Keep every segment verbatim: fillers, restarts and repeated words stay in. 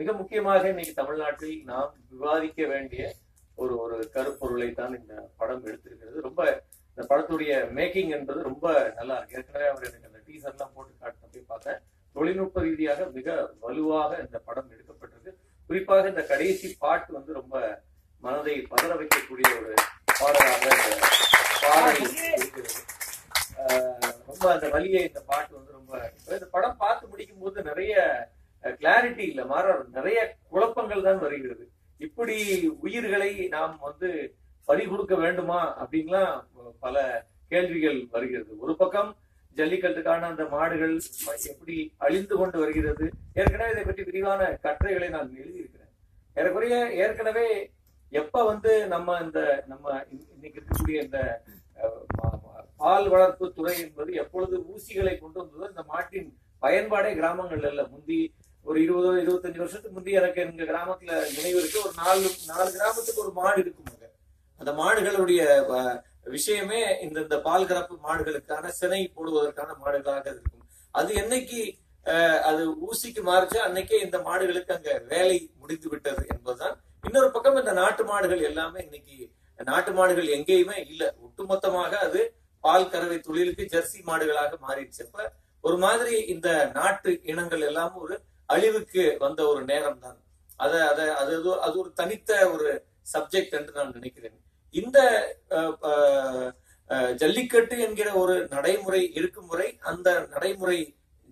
மிக முக்கியமாக இன்னைக்கு தமிழ்நாட்டில் நாம் விவாதிக்க வேண்டிய ஒரு ஒரு கருப்பொருளை தான் இந்த படம் எடுத்திருக்கிறது. ரொம்ப இந்த படத்துடைய மேக்கிங் என்பது ரொம்ப நல்லா இருக்கு. ஏற்கனவே அவர் எனக்கு அந்த டீசர்லாம் போட்டு காட்டின போய் பார்த்தேன். தொழில்நுட்ப ரீதியாக மிக வலுவாக இந்த படம் எடுக்கப்பட்டிருக்கு. குறிப்பாக இந்த கடைசி பாட்டு வந்து ரொம்ப மனதை பதற வைக்கக்கூடிய ஒரு பாடலாக இந்த பாடல் இருக்கிறது. ரொம்ப அந்த வலியை இந்த பாட்டு வந்து ரொம்ப இந்த படம் பார்த்து முடிக்கும் போது நிறைய கிளாரிட்டி இல்லை, மாற நிறைய குழப்பங்கள் தான் வருகிறது. இப்படி உயிர்களை நாம் வந்து பறி கொடுக்க வேண்டுமா அப்படின்லாம் பல கேள்விகள் வருகிறது. ஒரு பக்கம் ஜல்லிக்கட்டுக்கான அந்த மாடுகள் எப்படி அழிந்து கொண்டு வருகிறது. ஏற்கனவே இதை பற்றி விரிவான கட்டுரைகளை நான் எழுதியிருக்கிறேன். ஏறக்குறைய ஏற்கனவே எப்ப வந்து நம்ம இந்த நம்ம இன்னைக்கு இருக்கக்கூடிய இந்த பால் வளர்ப்பு துறை என்பது எப்பொழுது ஊசிகளை கொண்டு வந்ததோ இந்த மாட்டின் பயன்பாடே கிராமங்கள்ல இல்ல. முந்தி ஒரு இருபதோ இருபத்தஞ்சு வருஷத்துக்கு முந்தைய எனக்கு எங்க கிராமத்துல நினைவு இருக்கு, ஒரு நாலு நாலு கிராமத்துக்கு ஒரு மாடு இருக்கும். அந்த மாடுகளுடைய விஷயமே இந்த பால் கறப்பு மாடுகளுக்கான சினை போடுவதற்கான மாடுகளாக இருக்கும். அது என்னைக்கு அது ஊசிக்கு மாறிச்சு அன்னைக்கே இந்த மாடுகளுக்கு அங்க வேலை முடிந்து விட்டது என்பதுதான். இன்னொரு பக்கம் இந்த நாட்டு மாடுகள் எல்லாமே இன்னைக்கு நாட்டு மாடுகள் எங்கேயுமே இல்லை. ஒட்டுமொத்தமாக அது பால் கறவை தொழிலுக்கு ஜெர்சி மாடுகளாக மாறிடுச்சு. அப்ப ஒரு மாதிரி இந்த நாட்டு இனங்கள் எல்லாம் ஒரு அழிவுக்கு வந்த ஒரு நேரம் தான். அத அத அது அது ஒரு தனித்த ஒரு சப்ஜெக்ட் என்று நான் நினைக்கிறேன். இந்த ஜல்லிக்கட்டு என்கிற ஒரு நடைமுறை இருக்கும் முறை அந்த நடைமுறை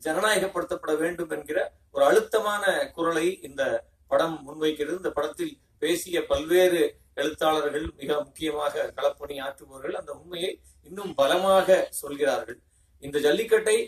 ஜனநாயகப்படுத்தப்பட வேண்டும் என்கிற ஒரு அழுத்தமான குரலை இந்த படம் முன்வைக்கிறது. இந்த படத்தில் பேசிய பல்வேறு எழுத்தாளர்கள், மிக முக்கியமாக களப்பணி ஆற்றுபவர்கள் அந்த உண்மையை இன்னும் பலமாக சொல்கிறார்கள். இந்த ஜல்லிக்கட்டை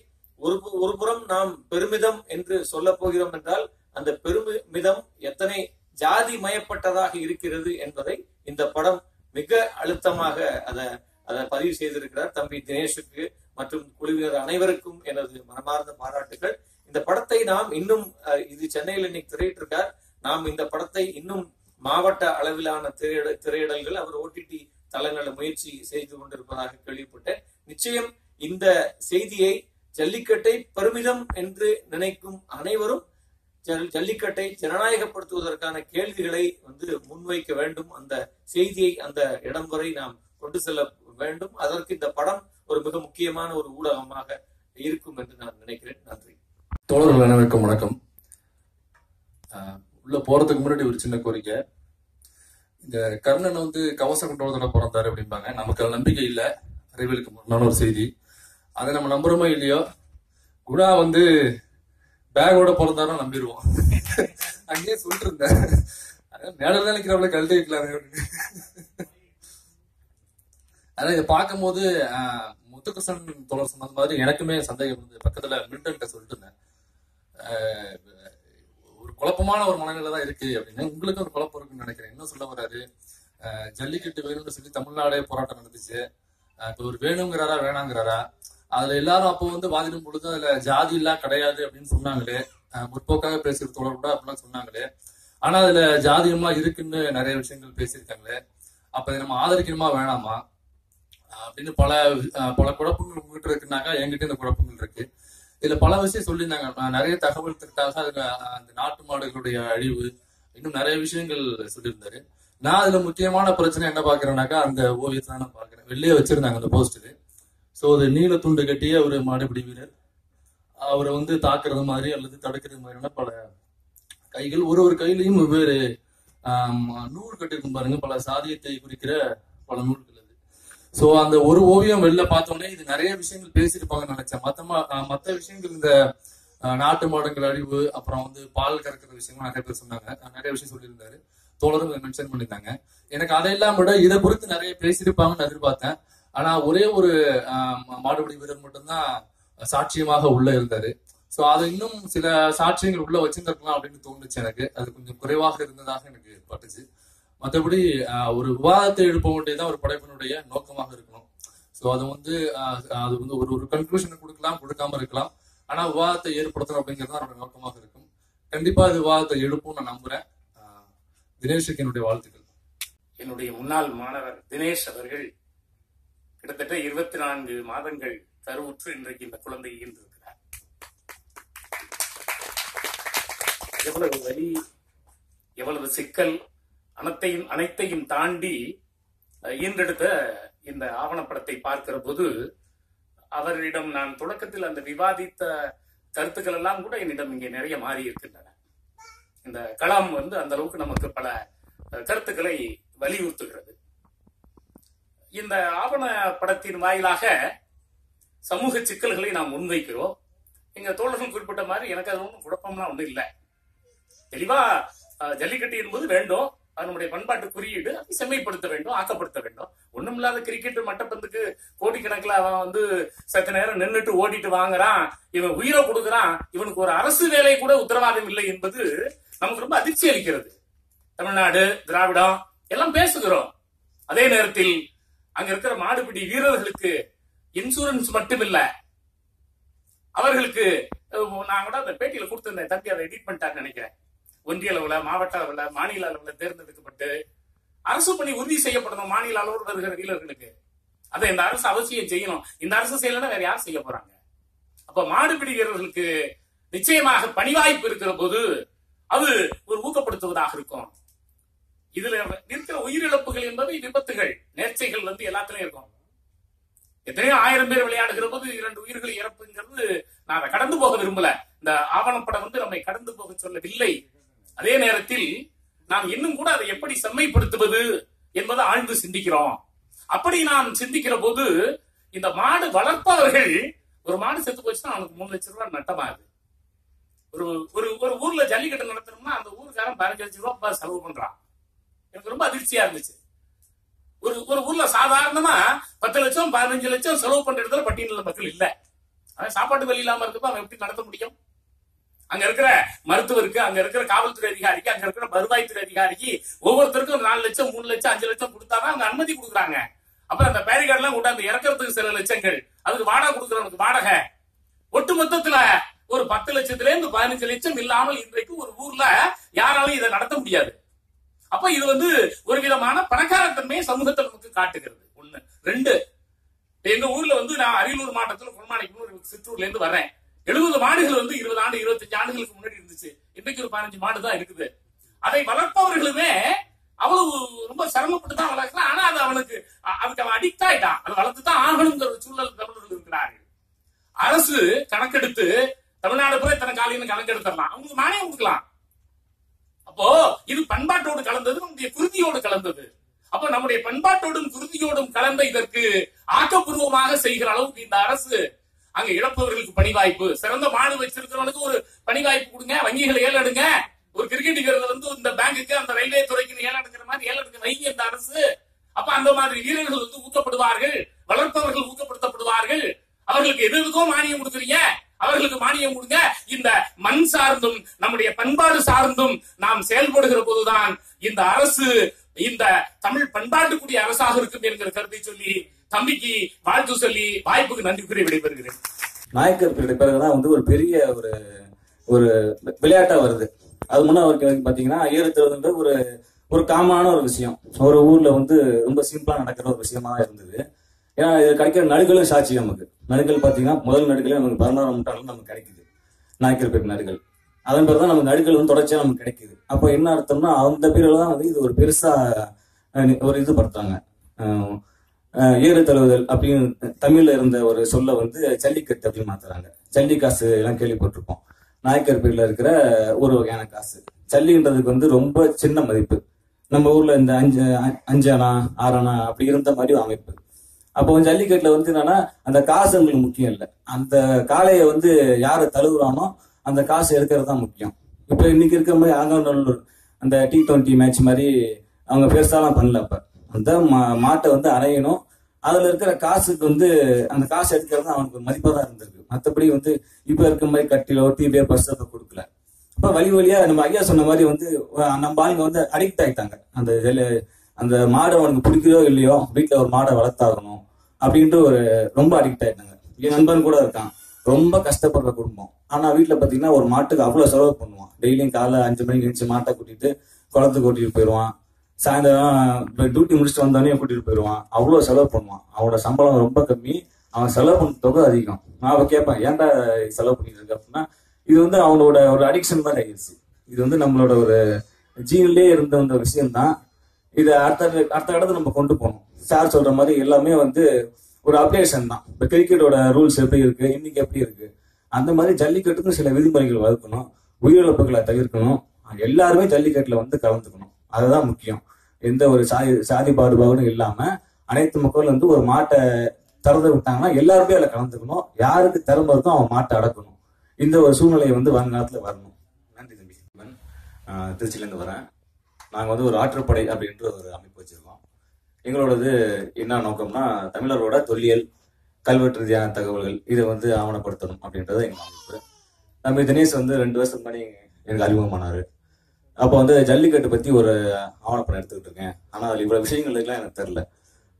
ஒரு ஒரு புறம் நாம் பெருமிதம் என்று சொல்ல போகிறோம் என்றால் அந்த பெருமிதம் எத்தனை ஜாதி மயப்பட்டதாக இருக்கிறது என்பதை இந்த படம் மிக அழுத்தமாக அதை அதை பதிவு செய்திருக்கிறார். தம்பி தினேஷுக்கு மற்றும் குழுவினர் அனைவருக்கும் எனது மனமார்ந்த பாராட்டுகள். இந்த படத்தை நாம் இன்னும், இது சென்னையில் இன்னைக்கு திரையிட்டிருக்கார், நாம் இந்த படத்தை இன்னும் மாவட்ட அளவிலான திரையிட திரையிடல்கள் அவர் ஓடிடி தளங்களில் முயற்சி செய்து கொண்டிருப்பதாக கேள்விப்பட்டேன். நிச்சயம் இந்த செய்தியை, ஜல்லிக்கட்டை பெருமிதம் என்று நினைக்கும் அனைவரும் ஜல்லிக்கட்டை ஜனநாயகப்படுத்துவதற்கான கேள்விகளை வந்து முன்வைக்க வேண்டும். அந்த செய்தியை அந்த இடம் வரை நாம் கொண்டு செல்ல வேண்டும். அதற்கு இந்த படம் ஒரு மிக முக்கியமான ஒரு ஊடகமாக இருக்கும் என்று நான் நினைக்கிறேன். நன்றி. தோழர்கள் அனைவருக்கும் வணக்கம். உள்ள போறதுக்கு முன்னாடி ஒரு சின்ன கோரிக்கை. இந்த கர்ணன் வந்து கவச குண்டோதோட பிறந்தாரு அப்படிம்பாங்க. நமக்கு நம்பிக்கை இல்லை, அறிவியலுக்கு முன்னான ஒரு செய்தி. அதை நம்ம நம்புறோமா இல்லையோ, குணா வந்து பேகோட பிறந்தாரா நம்பிடுவோம். அங்கேயே சொல்லிட்டு இருந்தேன், மேடம் தான் நினைக்கிறவங்கள கழட்டி வைக்கலாமே அப்படின்னு. அதான் இதை பார்க்கும் போது முத்துகிருஷ்ணன் தோழர் சொன்னது மாதிரி எனக்குமே சந்தேகம் வந்து பக்கத்துல மின்டன்ட்ட சொல்லிட்டு இருந்தேன், ஒரு குழப்பமான ஒரு மனநிலை தான் இருக்கு அப்படின்னு. உங்களுக்கு ஒரு குழப்பம் இருக்குன்னு நினைக்கிறேன். என்ன சொல்ல வர்றாரு, ஜல்லிக்கட்டு வேணும்னு சொல்லி தமிழ்நாடே போராட்டம் நடந்துச்சு. இப்போ ஒரு வேணுங்கிறாரா வேணாங்கிறாரா, அதுல எல்லாரும் அப்போ வந்து வாதிடும் பொழுது அதுல ஜாதி எல்லாம் கிடையாது அப்படின்னு சொன்னாங்களே, முற்போக்காக பேசுற தோழர் கூட அப்படிலாம் சொன்னாங்களே. ஆனா அதுல ஜாதியமா இருக்குன்னு நிறைய விஷயங்கள் பேசியிருக்காங்களே. அப்ப இதை நம்ம ஆதரிக்கணுமா வேணாமா அப்படின்னு பல பல குழப்பங்கள் உங்ககிட்ட இருக்குனாக்கா என்கிட்ட இந்த குழப்பங்கள் இருக்கு. இதுல பல விஷயம் சொல்லியிருந்தாங்க, நிறைய தகவல் திட்டாக அதுல அந்த நாட்டு மாடுகளுடைய அழிவு இன்னும் நிறைய விஷயங்கள் சொல்லியிருந்தாரு. நான் அதுல முக்கியமான பிரச்சனை என்ன பாக்குறேன்னாக்கா அந்த ஓவியத்தை நான் பாக்குறேன். வெளியே வச்சிருந்தாங்க அந்த போஸ்ட். ஸோ அது நீல துண்டு கட்டிய ஒரு மாடுபிடி வீரர், அவரை வந்து தாக்குறது மாதிரி அல்லது தடுக்கிறது மாதிரியான பல கைகள், ஒரு ஒரு கையிலையும் வெவ்வேறு நூல் கட்டிருக்கும் பாருங்க, பல சாதியத்தை குறிக்கிற பல நூல்கள் அது. ஸோ அந்த ஒரு ஓவியம் வெளில பார்த்தோன்னே இது நிறைய விஷயங்கள் பேசியிருப்பாங்கன்னு நினைச்சேன். மொத்தமா மற்ற விஷயங்கள் இந்த நாட்டு மாடுகள் அழிவு, அப்புறம் வந்து பால் கறக்கிற விஷயங்கள் நிறைய பேர் சொன்னாங்க, நிறைய விஷயம் சொல்லியிருந்தாரு, தோழர்கள் மென்ஷன் பண்ணியிருந்தாங்க. எனக்கு அதையெல்லாம் விட இதை குறித்து நிறைய பேசியிருப்பாங்கன்னு எதிர்பார்த்தேன். ஆனா ஒரே ஒரு மாடுபிடி வீரர் மட்டும்தான் சாட்சியமாக உள்ள இருந்தாரு. சோ அது இன்னும் சில சாட்சியங்கள் உள்ள வச்சிருந்திருக்கலாம் அப்படின்னு தோணுச்சு எனக்கு. அது கொஞ்சம் குறைவாக இருந்ததாக எனக்கு பட்டுச்சு. மற்றபடி ஒரு விவாதத்தை எழுப்ப வேண்டியதான் ஒரு படைப்பினுடைய நோக்கமாக இருக்கணும். சோ அது வந்து அது வந்து ஒரு ஒரு கன்க்ளூஷன் கொடுக்கலாம், கொடுக்காம இருக்கலாம். ஆனா விவாதத்தை ஏற்படுத்தணும் அப்படிங்கிறது தான் என்னோட நோக்கமாக இருக்கும். கண்டிப்பா அது விவாதத்தை எழுப்பும் நான் நம்புறேன். தினேஷுக்கு என்னுடைய வாழ்த்துக்கள். என்னுடைய முன்னாள் மாணவர் தினேஷ் அவர்கள் கிட்டத்தட்ட இருபத்தி நான்கு மாதங்கள் கருவுற்று இன்றைக்கு இந்த குழந்தை ஈன்றிருக்கிறார். எவ்வளவு வலி, எவ்வளவு சிக்கல், அனைத்தையும் அனைத்தையும் தாண்டி ஈன்றெடுத்த இந்த ஆவணப்படத்தை பார்க்கிற போது அவரிடம் நான் தொடக்கத்தில் அந்த விவாதித்த கருத்துக்கள் எல்லாம் கூட என்னிடம் இங்கே நிறைய மாறி இருக்கின்றன. இந்த களம் வந்து அந்த அளவுக்கு நமக்கு பல கருத்துக்களை வலியுறுத்துகிறது. இந்த ஆவண படத்தின் வாயிலாக சமூக சிக்கல்களை நாம் முன்வைக்கிறோம். எங்க தோழர்கள் குறிப்பிட்ட மாதிரி எனக்கு அது ஒன்றும் குழப்பம்லாம் ஒன்றும் இல்லை. தெளிவா ஜல்லிக்கட்டு என்பது வேண்டும், அதனுடைய பண்பாட்டு குறியீடு, அதை செம்மைப்படுத்த வேண்டும், ஆக்கப்படுத்த வேண்டும். ஒண்ணும் இல்லாத கிரிக்கெட் மட்டப்பந்துக்கு கோடிக்கணக்கில் அவன் வந்து சத்த நேரம் நின்றுட்டு ஓடிட்டு வாங்குறான், இவன் உயிரை கொடுக்குறான், இவனுக்கு ஒரு அரசு வேலை கூட உத்தரவாதம் இல்லை என்பது நமக்கு ரொம்ப அதிர்ச்சி அளிக்கிறது. தமிழ்நாடு திராவிடம் எல்லாம் பேசுகிறோம். அதே நேரத்தில் அங்க இருக்கிற மாடுபிடி வீரர்களுக்கு இன்சூரன்ஸ் மட்டும் இல்ல, அவர்களுக்கு நான் கூட அந்த பேட்டியில கொடுத்திருந்தேன், தம்பி அதை எடிட் பண்ணிட்டான்னு நினைக்கிறேன். ஒன்றிய அளவுல, மாவட்ட அளவுல, மாநில அளவுல தேர்ந்தெடுக்கப்பட்டு அரசு பணி உறுதி செய்யப்படணும். மாநில அளவோடு வருகிற வீரர்களுக்கு அதை இந்த அரசு அவசியம் செய்யணும். இந்த அரசு செய்யலன்னா வேற யார் செய்ய போறாங்க? அப்ப மாடுபிடி வீரர்களுக்கு நிச்சயமாக பணி வாய்ப்பு இருக்கிற போது அது ஒரு ஊக்கப்படுத்துவதாக இருக்கும். இதுல இருக்கிற உயிரிழப்புகள் என்பது விபத்துகள், நேர்ச்சைகள் வந்து எல்லாத்துலயும் இருக்கும். எத்தனையோ ஆயிரம் பேர் விளையாடுகிற போது இரண்டு உயிர்கள் இறப்புங்கிறது நான் அதை கடந்து போக விரும்பல. இந்த ஆவணப்படம் வந்து நம்மை கடந்து போக சொல்லவில்லை. அதே நேரத்தில் நாம் இன்னும் கூட அதை எப்படி செம்மைப்படுத்துவது என்பதை ஆழ்ந்து சிந்திக்கிறோம். அப்படி நாம் சிந்திக்கிற போது இந்த மாடு வளர்ப்பவர்கள், ஒரு மாடு செத்து போச்சுன்னா அவனுக்கு மூணு லட்சம் ரூபாய் நட்டமாகுது. ஒரு ஒரு ஒரு ஊர்ல ஜல்லிக்கட்டு நடத்தணும்னா அந்த ஊருக்காரன் பதினஞ்சு லட்சம் ரூபாய் செலவு பண்றான். எனக்கு ரொம்ப அதிர்ச்சியா இருந்துச்சு. ஒரு ஒரு ஊர்ல சாதாரணமா பத்து லட்சம் பதினஞ்சு லட்சம் செலவு பண்ற இடத்துல பட்டியலில் மக்கள் இல்ல. அவன் சாப்பாட்டு வழி இல்லாம இருக்கப்ப அவன் எப்படி நடத்த முடியும்? அங்க இருக்கிற மருத்துவருக்கு, அங்க இருக்கிற காவல்துறை அதிகாரிக்கு, அங்க இருக்கிற வருவாய்த்துறை அதிகாரிக்கு ஒவ்வொருத்தருக்கும் ஒரு நாலு லட்சம் மூணு லட்சம் அஞ்சு லட்சம் கொடுத்தாதான் அவங்க அனுமதி கொடுக்குறாங்க. அப்புறம் அந்த பேரிகார்டு எல்லாம் கூட்டாந்து இறக்கிறதுக்கு சில லட்சங்கள், அதுக்கு வாடகை கொடுக்குறவனுக்கு வாடகை, ஒட்டு மொத்தத்துல ஒரு பத்து லட்சத்துல இருந்து பதினஞ்சு லட்சம் இல்லாமல் இன்றைக்கு ஒரு ஊர்ல யாராலும் இதை நடத்த முடியாது. அப்ப இது வந்து ஒரு விதமான பணக்காரத்தன்மையை சமூகத்தை நமக்கு காட்டுகிறது. ஒண்ணு ரெண்டு, எங்க ஊர்ல வந்து நான் அரியலூர் மாவட்டத்தில் குணமாணிக்கும் சிற்றூர்ல இருந்து வர்றேன். எழுபது மாடுகள் வந்து இருபது ஆண்டு இருபத்தஞ்சு ஆண்டுகளுக்கு முன்னாடி இருந்துச்சு. இன்றைக்கு ஒரு பதினஞ்சு மாடு தான் இருக்குது. அதை வளர்ப்பவர்களுமே அவ்வளவு ரொம்ப சிரமப்பட்டு தான் வளர்க்கலாம். ஆனா அது அவனுக்கு அதுக்கு அவன் அடிக்ட் ஆயிட்டான், அதை வளர்த்துதான் ஆகணுங்கிற சூழல் தமிழர்கள் இருக்கிறார்கள். அரசு கணக்கெடுத்து தமிழ்நாடு பூரா இத்தனை காலையில கணக்கெடுத்துடலாம், அவங்களுக்கு நானே கொடுக்கலாம். அப்போ இது பண்பாட்டோடு கலந்தது, நம்முடைய குருதியோடு கலந்தது. அப்ப நம்முடைய பண்பாட்டோடும் குருதியோடும் கலந்த இதற்கு ஆக்கப்பூர்வமாக செய்கிற அளவுக்கு இந்த அரசு அங்க இழப்பவர்களுக்கு பணி வாய்ப்பு, சிறந்த மாடு வச்சிருக்கிறவனுக்கு ஒரு பணி வாய்ப்பு கொடுங்க, வங்கிகளை ஏலெடுங்க, ஒரு கிரிக்கெட் வீரர்களை வந்து இந்த பேங்குக்கு அந்த ரயில்வே துறைக்கு ஏலெடுக்கிற மாதிரி ஏலெடுக்க வைங்க இந்த அரசு. அப்ப அந்த மாதிரி வீரர்கள் வந்து ஊக்கப்படுவார்கள், வளர்ப்பவர்கள் ஊக்கப்படுத்தப்படுவார்கள். அவர்களுக்கு எது எதுக்கோ மானியம் கொடுக்குறீங்க, அவர்களுக்கு மானியம் கொடுங்க. இந்த மண் சார்ந்தும் நம்முடைய பண்பாடு சார்ந்தும் நாம் செயல்படுகிற போதுதான் இந்த அரசு இந்த தமிழ் பண்பாட்டுக்குரிய அரசாக இருக்கும் என்கிற கருத்தை சொல்லி, தம்பிக்கு வாழ்த்து சொல்லி, வாய்ப்புக்கு நன்றி கூறி விடைபெறுகிறேன். நாயக்கர்களுடைய பிறகுதான் வந்து ஒரு பெரிய ஒரு ஒரு விளையாட்டா வருது. அது முன்ன வரைக்கும் பாத்தீங்கன்னா ஏறுதழுவுன்ற ஒரு ஒரு காமனான ஒரு விஷயம் ஒரு ஊர்ல வந்து ரொம்ப சிம்பிளா நடக்கிற ஒரு விஷயமா இருந்தது. ஏன்னா இது கிடைக்கிற நடுகளும் சாட்சி. நமக்கு நடுகள் பாத்தீங்கன்னா முதல் நடுகளே நமக்கு பதினாறாம் நூற்றாண்டு நமக்கு கிடைக்குது, நாயக்கர் பேர் நடுகள். அதன் பிறகுதான் நமக்கு நடுகள் வந்து தொடர்ச்சியா நமக்கு கிடைக்குது. அப்போ என்ன அர்த்தம்னா அந்த பேர்லதான் வந்து இது ஒரு பெருசா ஒரு இது படுத்தாங்க. ஏறு தழுவுதல் அப்படின்னு தமிழ்ல இருந்த ஒரு சொல்ல வந்து ஜல்லிக்கட்டு அப்படின்னு மாத்துறாங்க. ஜல்லி காசு எல்லாம் கேள்விப்பட்டிருப்போம். நாயக்கர் பேர்ல இருக்கிற ஒரு வகையான காசு. ஜல்லின்றதுக்கு வந்து ரொம்ப சின்ன மதிப்பு. நம்ம ஊர்ல இந்த அஞ்சு அஞ்சனா ஆறனா அப்படி இருந்த மாதிரி அமைப்பு. அப்போ ஜல்லிக்கட்டுல வந்து என்னன்னா அந்த காசு உங்களுக்கு முக்கியம் இல்லை, அந்த காளையை வந்து யாரு தழுவுறானோ அந்த காசு எடுக்கிறது தான் முக்கியம். இப்ப இன்னைக்கு இருக்கிற மாதிரி ஆங்கநல்லூர் அந்த டி டுவெண்ட்டி மேட்ச் மாதிரி அவங்க பெருசாலாம் பண்ணல. அப்ப அந்த மாட்டை வந்து அரையணும், அதுல இருக்கிற காசுக்கு வந்து அந்த காசு எடுக்கிறது தான் அவனுக்கு மதிப்பா தான் இருந்திருக்கு. மற்றபடி வந்து இப்ப இருக்கிற மாதிரி கட்டிலோ டிவியோ பர்ஸ் அப்ப கொடுக்கல. அப்ப வழி வழியா நம்ம ஐயா சொன்ன மாதிரி வந்து நம்ம ஆளுங்க வந்து அடிக்ட் ஆயிட்டாங்க. அந்த அந்த மாடை அவனுக்கு பிடிக்கிறதோ இல்லையோ வீட்டுல ஒரு மாடை வளர்த்தாகணும் அப்படின்ட்டு ஒரு ரொம்ப அடிக்ட் ஆயிட்டாங்க. என் நண்பன் கூட இருக்கான், ரொம்ப கஷ்டப்படுற குடும்பம். ஆனா வீட்டுல பாத்தீங்கன்னா ஒரு மாட்டுக்கு அவ்வளவு செலவு பண்ணுவான். டெய்லியும் காலைல அஞ்சு மணிக்கு எழுந்து மாட்டை கூட்டிட்டு குளத்துக்கு கூட்டிட்டு போயிடுவான். சாயந்தரம் டியூட்டி முடிச்சுட்டு வந்தோடனே கூட்டிட்டு போயிடுவான். அவ்வளவு செலவு பண்ணுவான். அவனோட சம்பளம் ரொம்ப கம்மி, அவன் செலவு பண்ண தொகை அதிகம். நான் அவ கேட்பேன், ஏன்டா செலவு பண்ணிட்டு இருக்க அப்படின்னா இது வந்து அவனோட ஒரு அடிக்ஷன் மாதிரி ஆயிடுச்சு. இது வந்து நம்மளோட ஒரு ஜீன்லயே இருந்த அந்த விஷயம்தான். இதை அடுத்த அடுத்த இடத்துல நம்ம கொண்டு போகணும். சார் சொல்ற மாதிரி எல்லாமே வந்து ஒரு அப்டேஷன் தான். இப்போ கிரிக்கெட்டோட ரூல்ஸ் எப்படி இருக்கு, இன்னைக்கு எப்படி இருக்கு, அந்த மாதிரி ஜல்லிக்கட்டுக்கும் சில விதிமுறைகள் வகுக்கணும், உயிரிழப்புகளை தவிர்க்கணும், எல்லாருமே ஜல்லிக்கட்டுல வந்து கலந்துக்கணும். அதுதான் முக்கியம். எந்த ஒரு சாதி சாதி பாடுபாடும் இல்லாம அனைத்து மக்கள் வந்து ஒரு மாட்டை திறந்து விட்டாங்கன்னா எல்லாருமே அதில் கலந்துக்கணும். யாருக்கு திறமை இருக்கோ அவன் மாட்டை அடக்கணும். இந்த ஒரு சூழ்நிலையை வந்து வர நேரத்தில் வரணும். நன்றி தம்பி. திருச்சியிலேருந்து வரேன். நாங்கள் வந்து ஒரு ஆற்றுப்படை அப்படின்ற ஒரு அமைப்பு வச்சுருக்கோம். எங்களோடது என்ன நோக்கம்னா தமிழரோட தொல்லியல் கல்வெட்டு ரீதியான தகவல்கள் இதை வந்து ஆவணப்படுத்தணும் அப்படின்றது எங்கள் அமைப்பு. தம்பி தினேஷ் வந்து ரெண்டு வருஷத்துக்கு முன்னாடி எனக்கு அறிமுகமானார். அப்போ வந்து ஜல்லிக்கட்டு பற்றி ஒரு ஆவணப்படம் எடுத்துக்கிட்டு இருக்கேன், ஆனால் அதில் இவ்வளோ விஷயங்கள் இருக்குலாம் எனக்கு தெரில.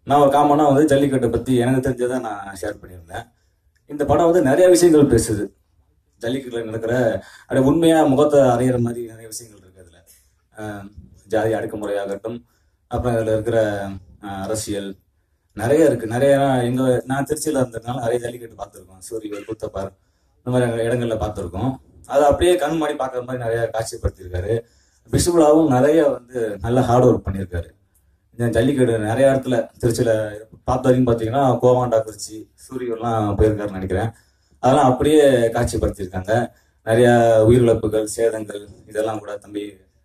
நான் ஒரு காமனாக வந்து ஜல்லிக்கட்டை பற்றி எனக்கு தெரிஞ்சதை நான் ஷேர் பண்ணியிருந்தேன். இந்த படம் வந்து நிறைய விஷயங்கள் பேசுது. ஜல்லிக்கட்டில் நடக்கிற அப்படியே உண்மையாக முகத்தை அறையிற மாதிரி நிறைய விஷயங்கள் இருக்குது. அதில் ஜாதி அடுக்குமுறையாகட்டும், அப்புறம் அதில் இருக்கிற அரசியல் நிறைய இருக்குது. நிறையா எங்கள் நான் திருச்சியில் இருந்ததுனால நிறைய ஜல்லிக்கட்டு பார்த்துருக்கோம். சூரியவர், குத்தப்பார், இந்த மாதிரி இடங்களில் பார்த்துருக்கோம். அதை அப்படியே கண் மாடி பார்க்குற மாதிரி நிறையா காட்சிப்படுத்தியிருக்காரு. விஷுவலாகவும் நிறைய வந்து நல்லா ஹார்ட் ஒர்க் பண்ணியிருக்காரு. ஜல்லிக்கட்டு நிறைய இடத்துல திருச்சியில் பார்த்த வரைக்கும் பார்த்தீங்கன்னா கோவாண்டா குறிச்சி சூரியவெல்லாம் போயிருக்காருன்னு நினைக்கிறேன். அதெல்லாம் அப்படியே காட்சிப்படுத்தியிருக்காங்க. நிறையா உயிரிழப்புகள், சேதங்கள் இதெல்லாம் கூட தம்பி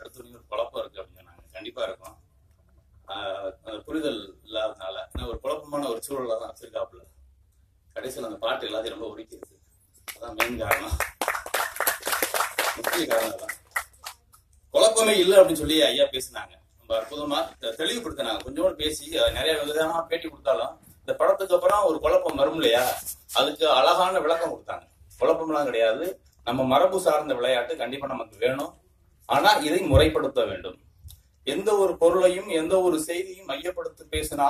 எடுத்தோடனே ஒரு குழப்பம் இருக்கு அப்படின்னு நாங்கள் கண்டிப்பாக இருக்கோம். புரிதல் இல்லாததுனால ஒரு குழப்பமான ஒரு சூழலாக தான் வச்சிருக்காப்புல. கடைசியில் அந்த பாட்டு எல்லாத்தையும் ரொம்ப ஒழிக்கிறது. அதான் மெயின் காரணம், முக்கிய காரணம் தான். குழப்பமே இல்லை அப்படின்னு சொல்லி ஐயா பேசினாங்க. அற்புதமா தெளிவுபடுத்தினாங்க. கொஞ்சோட பேசி நிறைய விதமா பேட்டி கொடுத்தாலும் இந்த படத்துக்கு அப்புறம் ஒரு குழப்பம் வரும் இல்லையா, அதுக்கு அழகான விளக்கம் கொடுத்தாங்க. குழப்பம்லாம் கிடையாது, நம்ம மரபு சார்ந்த விளையாட்டு கண்டிப்பா நமக்கு வேணும். ஆனா இதை முறைப்படுத்த வேண்டும். எந்த ஒரு பொருளையும் எந்த ஒரு செய்தியும் மையப்படுத்தி பேசினா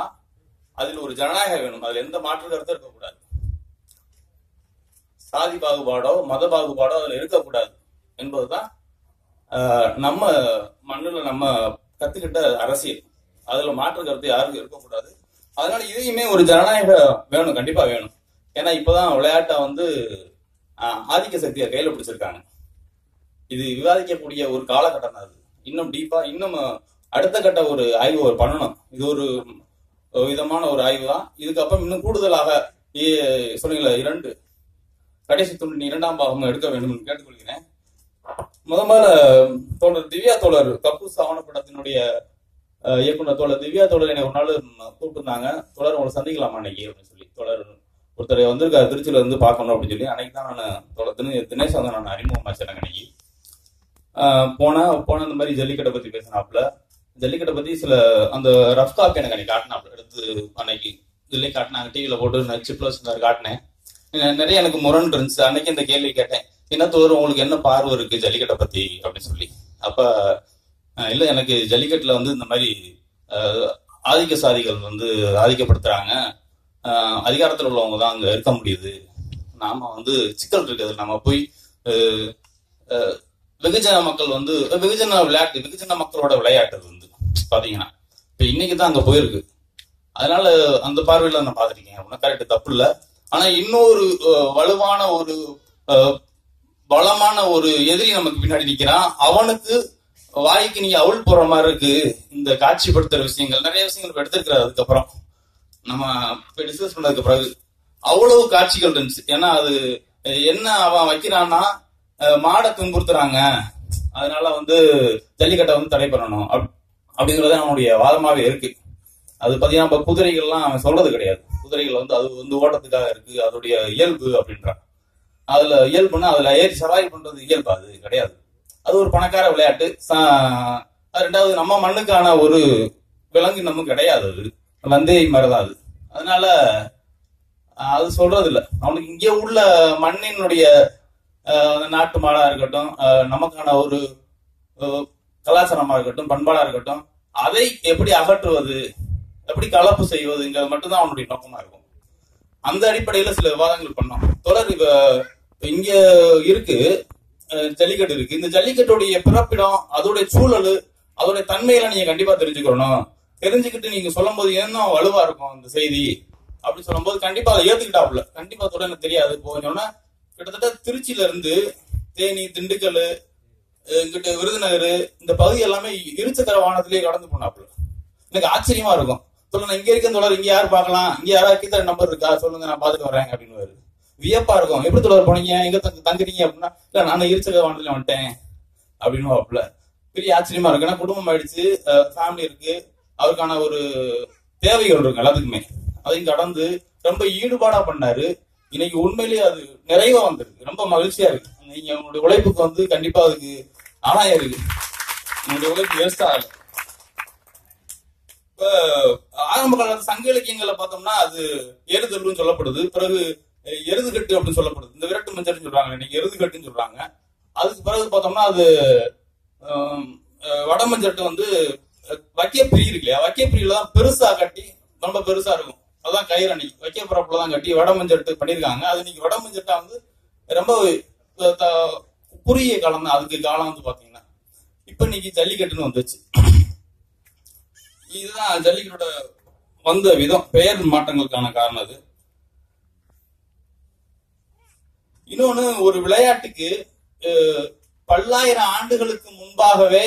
அதில் ஒரு ஜனநாயகம் வேணும். அதுல எந்த மாற்று கருத்தும் இருக்கக்கூடாது. சாதி பாகுபாடோ மத பாகுபாடோ அதுல இருக்கக்கூடாது என்பதுதான் நம்ம மண்ணுல நம்ம கத்துக்கிட்ட அரசியல். அதுல மாற்று கருத்து யாருக்கும் இருக்கக்கூடாது. அதனால இதையுமே ஒரு ஜனநாயகம் வேணும், கண்டிப்பா வேணும். ஏன்னா இப்பதான் விளையாட்டை வந்து ஆதிக்க சக்தியை கையில பிடிச்சிருக்காங்க. இது விவாதிக்கக்கூடிய ஒரு காலகட்டம். அது இன்னும் டீப்பா இன்னும் அடுத்த கட்ட ஒரு ஆய்வு ஒரு பண்ணணும். இது ஒரு விதமான ஒரு ஆய்வு தான். இதுக்கப்புறம் இன்னும் கூடுதலாக சொன்னீங்களா, இரண்டு கடைசி துண்டு இரண்டாம் பாகம் எடுக்க வேண்டும் கேட்டுக்கொள்கிறேன். முதல்ல தோழர் திவ்யா தோழர் கப்பூஸ் ஆவணப்படத்தினுடைய இயக்குனர் தோழர் திவ்யா தோழர் என்னை ஒரு நாள் கூப்பிட்டுருந்தாங்க. தோழர் உங்களை சந்திக்கலாமா அன்னைக்கு அப்படின்னு சொல்லி. தோழர் ஒருத்தர் வந்திருக்காரு திருச்சியில இருந்து பார்க்கணும் அப்படின்னு சொல்லி. அன்னைக்கு தான் நான் தோழர் தினேஷ் வந்து நான் அறிமுகமாச்சேன். அன்னைக்கு போனேன் போன இந்த மாதிரி ஜல்லிக்கட்டை பத்தி பேசினாப்புல. ஜல்லிக்கட்டை பத்தி சில அந்த ரஃப் காப்பி எனக்கு அன்னைக்கு காட்டினாப்புல எடுத்து அன்னைக்கு இதுலேயே காட்டினாங்க. டிவியில போட்டு சிப்ல வச்சு காட்டினேன். நிறைய எனக்கு முரண் இருந்துச்சு. அன்னைக்கு இந்த கேள்வி கேட்டேன், என்ன தோறு உங்களுக்கு என்ன பார்வை இருக்கு ஜல்லிக்கட்டை பத்தி அப்படின்னு சொல்லி. அப்ப இல்லை, எனக்கு ஜல்லிக்கட்டுல வந்து இந்த மாதிரி ஆதிக்க சாதிகள் வந்து ஆதிக்கப்படுத்துறாங்க, அதிகாரத்தில் உள்ளவங்க தான் அங்க இருக்க முடியுது, நாம வந்து சிக்கல் இருக்குது, நம்ம போய் வெகுஜன மக்கள் வந்து வெகுஜன விளையாட்டு வெகுஜன மக்களோட விளையாட்டு வந்து பாத்தீங்கன்னா இப்ப இன்னைக்குதான் அங்க போயிருக்கு. அதனால அந்த பார்வையில நான் பாத்திருக்கேன் அப்படின்னா கரெக்ட், தப்பு இல்லை. ஆனா இன்னொரு வலுவான ஒரு பலமான ஒரு எதிரி நமக்கு பின்னாடி நிக்கிறான். அவனுக்கு வாய்க்கு நீங்க அவுள் போற மாதிரி இருக்கு. இந்த காட்சிப்படுத்துற விஷயங்கள் நிறைய விஷயங்கள் எடுத்திருக்கிறார். அதுக்கப்புறம் நம்ம இப்ப டிஸ்கஸ் பண்ணதுக்கு பிறகு அவ்வளவு காட்சிகள் இருந்துச்சு. ஏன்னா அது என்ன அவன் வைக்கிறான்னா மாடை துன்புறுத்துறாங்க, அதனால வந்து ஜல்லிக்கட்டை வந்து தடை பண்ணணும் அப்படிங்கறத அவனுடைய வாதமாவே இருக்கு. அது பாத்தீங்கன்னா இப்ப குதிரைகள்லாம் அவன் சொல்றது கிடையாது. குதிரைகள் வந்து அது வந்து ஓட்டத்துக்காக இருக்கு, அதோடைய இயல்பு அப்படின்றான். அதுல இயல்புன்னா அதுல ஏறி சவாரி பண்றது இயல்பு, அது கிடையாது. அது ஒரு பணக்கார விளையாட்டு. ரெண்டாவது நம்ம மண்ணுக்கான ஒரு விலங்கு நமக்கு கிடையாது. அது வந்தே மாதிரிதான் அது. அதனால அது சொல்றது இல்லை. அவனுக்கு இங்கே உள்ள மண்ணினுடைய நாட்டு மாடா இருக்கட்டும், நமக்கான ஒரு கலாச்சாரமா இருக்கட்டும் பண்பாடா இருக்கட்டும் அதை எப்படி அகற்றுவது எப்படி கலப்பு செய்வதுங்கிறது மட்டும்தான் அவனுடைய நோக்கமா இருக்கும். அந்த அடிப்படையில சில விவாதங்கள் பண்ணோம். தொடர் இப்ப இங்க இருக்கு ஜல்லிக்கட்டு இருக்கு. இந்த ஜல்லிக்கட்டுடைய பிறப்பிடம் அதோடைய சூழல் அதோடைய தன்மையில நீங்க கண்டிப்பா தெரிஞ்சுக்கணும். தெரிஞ்சுக்கிட்டு நீங்க சொல்லும் போது இன்னும் வலுவா இருக்கும் அந்த செய்தி அப்படின்னு சொல்லும் போது கண்டிப்பா அதை ஏத்துக்கிட்டாப்புல கண்டிப்பா தொடர்ந்து எனக்கு தெரியாது போனோம்னா கிட்டத்தட்ட திருச்சியில இருந்து தேனி திண்டுக்கல் இங்கிட்ட விருதுநகர் இந்த பகுதி எல்லாமே இருச்சக்கர வாகனத்திலேயே கடந்து போனாப்புல எனக்கு ஆச்சரியமா இருக்கும். சொல்லுங்க இங்க இருக்க தொடர் இங்க யாரு பாக்கலாம் இங்க யாராவது கீழ நம்பர் இருக்கா சொல்லுங்க நான் பாத்துட்டு வரேன் அப்படின்னு வியப்பா இருக்கும். எப்படி தொடர் போனீங்க எங்க தங்குறீங்க அப்படின்னா இல்ல நான் இருச்சக்கர வாகனத்துல வந்துட்டேன் அப்படின்னு வாப்புல பெரிய ஆச்சரியமா இருக்கு. ஏன்னா குடும்பம் ஆயிடுச்சு ஃபேமிலி இருக்கு அவருக்கான ஒரு தேவைகள் இருக்கு எல்லாத்துக்குமே அதையும் கடந்து ரொம்ப ஈடுபாடா பண்ணாரு. இன்னைக்கு உண்மையிலேயே அது நிறைவா வந்திருக்கு ரொம்ப மகிழ்ச்சியா இருக்கு. நீங்க உங்களுடைய உழைப்புக்கு வந்து கண்டிப்பா அதுக்கு ஆணையா இருக்கு உங்களுடைய உழைப்பு வேஸ்டா. இப்ப ஆரம்ப கால சங்க இலக்கியங்களை பார்த்தோம்னா அது எருதல்னு சொல்லப்படுது பிறகு எருதுகட்டு அப்படின்னு சொல்லப்படுது இந்த விரட்டு மஞ்சள் சொல்றாங்க இன்னைக்கு எருதுகட்டுன்னு சொல்றாங்க. அதுக்கு பிறகு பார்த்தோம்னா அது வடமஞ்சட்டு வந்து வைக்கப்பிரி இருக்கு இல்லையா வைக்கப்பிரியில்தான் பெருசா கட்டி ரொம்ப பெருசா இருக்கும் அதுதான் கயிறு அன்னைக்கு வைக்க பரப்புலதான் கட்டி வடமஞ்சட்டு பண்ணிருக்காங்க. அது இன்னைக்கு வடமஞ்சட்டா வந்து ரொம்ப குறுகிய காலம் தான் அதுக்கு காலம் வந்து பாத்தீங்கன்னா இப்ப இன்னைக்கு ஜல்லிக்கட்டுன்னு வந்துச்சு. இதுதான் ஜல்லிக்கட்டோட வந்த விதம் பெயர் மாற்றங்களுக்கான காரணம். அது இன்னொன்னு ஒரு விளையாட்டுக்கு பல்லாயிரம் ஆண்டுகளுக்கு முன்பாகவே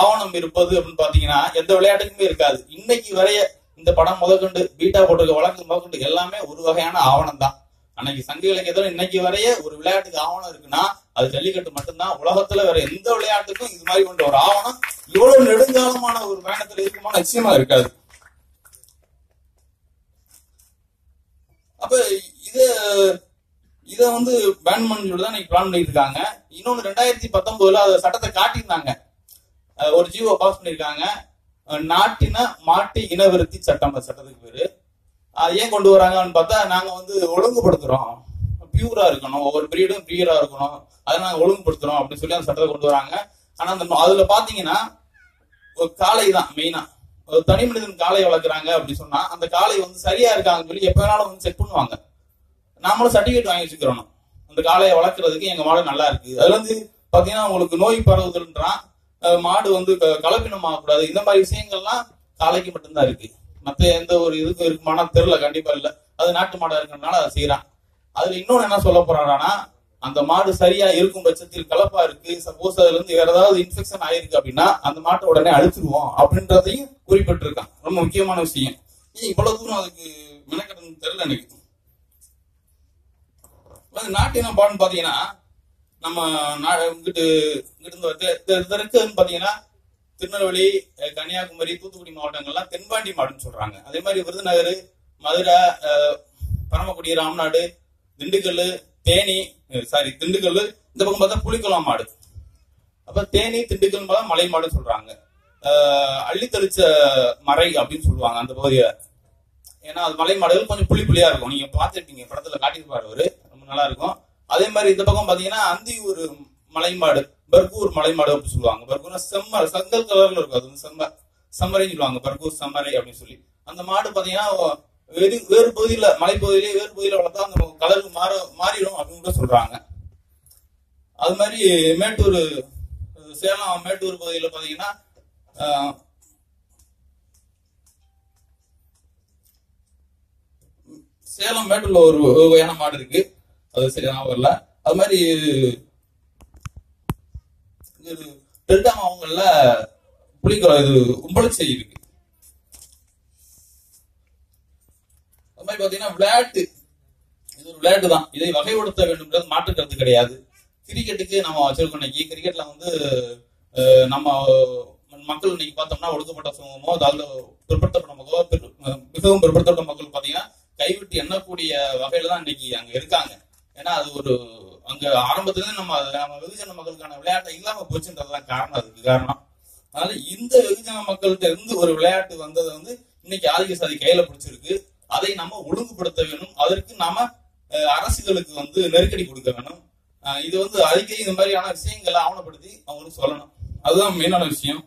ஆவணம் இருப்பது அப்படின்னு பாத்தீங்கன்னா எந்த விளையாட்டுக்குமே இருக்காது. இன்னைக்கு வரைய இந்த படம் முதற்கொண்டு பீட்டா போட்டிருக்க வழக்கு முதற்கொண்டு எல்லாமே ஒரு வகையான ஆவணம் தான். அன்னைக்கு சங்க இலக்கியத்துல இன்னைக்கு வரைய ஒரு விளையாட்டுக்கு ஆவணம் இருக்குன்னா அது ஜல்லிக்கட்டு மட்டும்தான். உலகத்துல வேற எந்த விளையாட்டுக்கும் இது மாதிரி கொண்ட ஒரு ஆவணம் இவ்வளவு நெடுங்காலமான ஒரு பயணத்துல இருக்குமா நிச்சயமா இருக்காது. அப்ப இது இதை வந்து பேன் பண்ணி தான் இன்னைக்கு பிளான் பண்ணிட்டு இருக்காங்க. இன்னொன்னு ரெண்டாயிரத்தி பத்தொன்பதுல அதை சட்டத்தை காட்டியிருந்தாங்க ஒரு ஜீவோ பாஸ் பண்ணிருக்காங்க நாட்டின மாட்டு இனவிருத்தி சட்டம் சட்டத்துக்கு பேரு. அது ஏன் கொண்டு வராங்கன்னு பார்த்தா நாங்க வந்து ஒழுங்குபடுத்துறோம் பியூரா இருக்கணும் ஒவ்வொரு பீரியடும் பியூரா இருக்கணும் அதை நாங்க ஒழுங்குபடுத்துறோம் அப்படின்னு சொல்லி அந்த சட்டத்தை கொண்டு வராங்க. ஆனா அந்த அதுல பாத்தீங்கன்னா காளை தான் மெயினா ஒரு தனி மனிதன் காளை வளர்க்குறாங்க அப்படின்னு சொன்னா அந்த காளை வந்து சரியா இருக்காங்கன்னு சொல்லி எப்ப வேணாலும் வந்து செக் பண்ணுவாங்க. நாமளும் சர்டிபிகேட் வாங்கி வச்சுக்கிறோம் அந்த காளையை வளர்க்கறதுக்கு எங்க மாடு நல்லா இருக்கு. அதுல இருந்து பாத்தீங்கன்னா உங்களுக்கு நோய் பரவுதல்ன்றான் மாடு வந்து கலப்பினம் ஆகக்கூடாது இந்த மாதிரி விஷயங்கள்லாம் காளைக்கு மட்டும்தான் இருக்கு மத்த எந்த ஒரு இதுக்கும் இருக்குமானா தெரியல கண்டிப்பா இல்ல அது நாட்டு மாடா இருக்கிறதுனால அதை செய்யறான். அதுல இன்னொன்னு என்ன சொல்ல போறாங்கன்னா அந்த மாடு சரியா இருக்கும் பட்சத்தில் கலப்பா இருக்கு சப்போஸ் அதுல இருந்து வேற ஏதாவது இன்ஃபெக்ஷன் ஆயிருக்கு அப்படின்னா அந்த மாட்டை உடனே அழிச்சிருவோம் அப்படின்றதையும் குறிப்பிட்டிருக்கான். ரொம்ப முக்கியமான விஷயம் ஏன் இவ்வளவு தூரம் அதுக்கு மெனக்கெடுன்னு தெரியல எனக்கு. நாட்டு என்ன பாடுன்னு பாத்தீங்கன்னா நம்ம இங்கிட்டு இங்கிட்டு பாத்தீங்கன்னா திருநெல்வேலி கன்னியாகுமரி தூத்துக்குடி மாவட்டங்கள்லாம் தென்பாண்டி மாடுன்னு சொல்றாங்க. அதே மாதிரி விருதுநகர் மதுரை பரமக்குடி ராம்நாடு திண்டுக்கல் தேனி சாரி திண்டுக்கல் இந்த பக்கம் பார்த்தா புலிக்குளம் மாடு. அப்ப தேனி திண்டுக்கல் பார்த்தா மலை மாடுன்னு சொல்றாங்க. அஹ் அள்ளித்தளிச்ச மறை அப்படின்னு சொல்லுவாங்க அந்த பகுதியை ஏன்னா அது மலை மாடுகள் கொஞ்சம் புளி புளியா இருக்கும் நீங்க பாத்துருக்கீங்க படத்துல காட்டியிருப்பாரு அவரு ரொம்ப நல்லா இருக்கும். அதே மாதிரி இந்த பக்கம் பாத்தீங்கன்னா அந்தியூர் மலைமாடு பர்கூர் மலைமாடு அப்படின்னு சொல்லுவாங்க. பர்கூர்னா செம்மர் செங்கல் கலர்ல இருக்கும் அது செம்மர் செம்மரைன்னு சொல்லுவாங்க பர்கூர் செம்மரை அப்படின்னு சொல்லி அந்த மாடு பாத்தீங்கன்னா வேறு வேறு பகுதியில மலைப்பகுதியிலே வேறு பகுதியில வளர்த்தா அந்த கலருக்கு மாற மாறிடும் அப்படின்னு கூட சொல்றாங்க. அது மாதிரி மேட்டூர் சேலம் மேட்டூர் பகுதியில பாத்தீங்கன்னா சேலம் மேட்டூர்ல ஒரு வகையான மாடு இருக்கு அது சரி நான் வரல. அது மாதிரி டெல்டா மாவட்டங்கள்ல புலிக்குளம் இது உம்பளச்சை இருக்கு. அது மாதிரி பாத்தீங்கன்னா விளையாட்டு இது ஒரு விளையாட்டு தான் இதை வகைப்படுத்த வேண்டும்ன்றது மாற்று கருத்து கிடையாது. கிரிக்கெட்டுக்கு நம்ம வச்சிருக்கோம் இன்னைக்கு கிரிக்கெட்ல வந்து நம்ம மக்கள் இன்னைக்கு பார்த்தோம்னா ஒடுக்கப்பட்ட சமூகமோ அதாவது பிற்படுத்தப்பட்ட மக்களோ மிகவும் பிற்படுத்தப்பட்ட மக்கள் பாத்தீங்கன்னா கைவிட்டு எண்ணக்கூடிய வகையில தான் இன்னைக்கு அங்க இருக்காங்க. ஏன்னா அது ஒரு அங்க ஆரம்பத்துல நம்ம நம்ம வெகுஜன மக்களுக்கான விளையாட்டை இல்லாம போச்சுன்றதுதான் காரணம். அதுக்கு காரணம் அதனால இந்த வெகுஜன மக்கள்கிட்ட இருந்து ஒரு விளையாட்டு வந்தது வந்து இன்னைக்கு ஆதிக்க சாதி கையில பிடிச்சிருக்கு. அதை நம்ம ஒழுங்குபடுத்த வேணும். அதற்கு நாம அரசுகளுக்கு வந்து நெருக்கடி கொடுக்க வேணும். இது வந்து அறிக்கை இந்த மாதிரியான விஷயங்களை ஆவணப்படுத்தி அவங்களுக்கு சொல்லணும். அதுதான் மெயினான விஷயம்.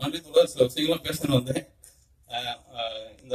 நன்றி தோழர், சில விஷயங்கள்லாம் பேசணும் வந்தேன். இந்த